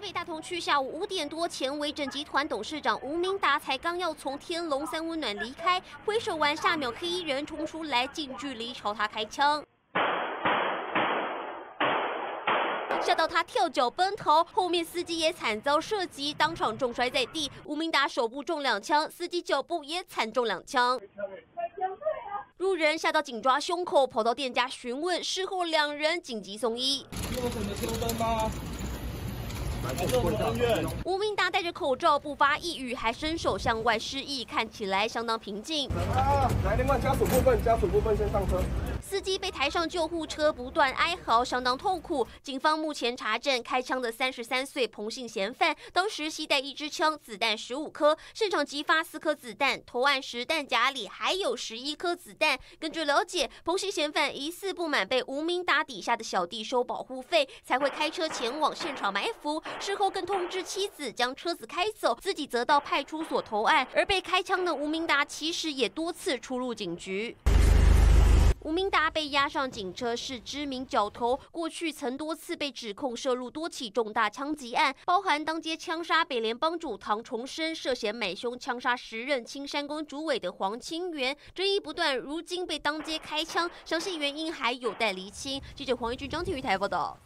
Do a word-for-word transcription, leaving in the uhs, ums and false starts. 台北大同区下午五点多前，微整集团董事长吴明达才刚要从天龙三温暖离开，挥手完下秒，黑衣人冲出来，近距离朝他开枪。 吓到他跳脚奔逃，后面司机也惨遭射击，当场重摔在地。吴明达手部中两枪，司机脚部也惨中两枪。路人吓到紧抓胸口，跑到店家询问，事后两人紧急送医。有什么纠纷吗？ 吴明达戴着口罩，不发一语，还伸手向外示意，看起来相当平静。来，另外家属部分，家属部分先上车。司机被抬上救护车，不断哀嚎，相当痛苦。警方目前查证开枪的三十三岁彭姓嫌犯，当时携带一支枪，子弹十五颗，现场击发四颗子弹。投案时弹夹里还有十一颗子弹。根据了解，彭姓嫌犯疑似不满被吴明达底下的小弟收保护费，才会开车前往现场埋伏。 事后更通知妻子将车子开走，自己则到派出所投案。而被开枪的吴明达其实也多次出入警局。吴明达被押上警车是知名角头，过去曾多次被指控涉入多起重大枪击案，包含当街枪杀北联帮主唐重生，涉嫌买凶枪杀时任青山宫主委的黄清源，争议不断。如今被当街开枪，详细原因还有待厘清。记者黄义军、张天瑜台报道。